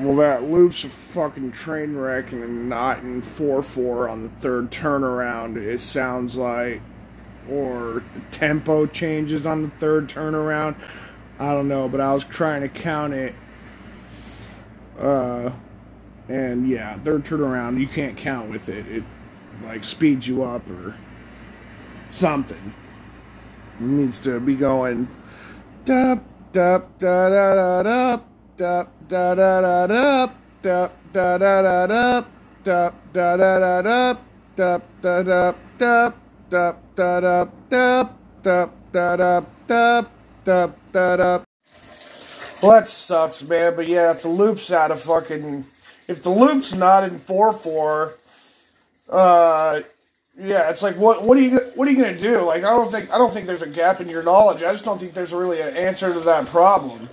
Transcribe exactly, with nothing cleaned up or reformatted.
Well, that loop's a fucking train wreck, and then not in four four on the third turnaround, it sounds like. Or the tempo changes on the third turnaround. I don't know, but I was trying to count it. Uh, and yeah, third turnaround, you can't count with it. It, like, speeds you up or something. It needs to be going... Dup, dup, da, da, da, dup. Da da da da da da da da da da da da da da da da da da da da da da da da. Well, that sucks, man, but yeah, if the loop's out of fucking if the loop's not in four four, uh yeah, it's like what what are you what are you gonna do? Like I don't think I don't think there's a gap in your knowledge. I just don't think there's really an answer to that problem.